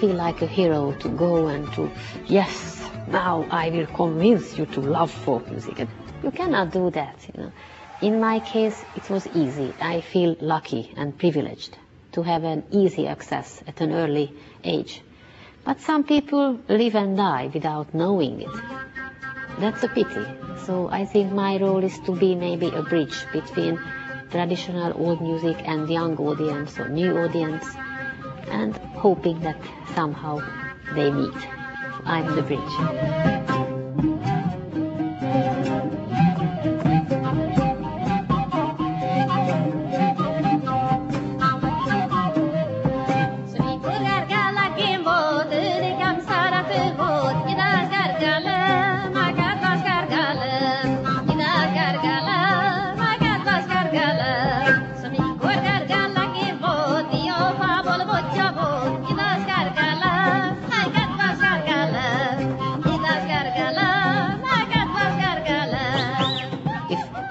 Feel like a hero to go and to, yes, now I will convince you to love folk music. And you cannot do that, you know. In my case, it was easy. I feel lucky and privileged to have an easy access at an early age. But some people live and die without knowing it. That's a pity. So I think my role is to be maybe a bridge between traditional old music and young audience or new audience, and hoping that somehow they meet. I'm the bridge.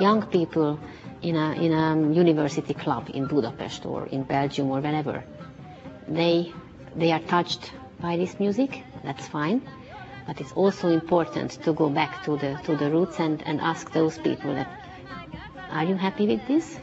Young people in a university club in Budapest or in Belgium or wherever, they are touched by this music. That's fine, but it's also important to go back to the roots and ask those people that, are you happy with this?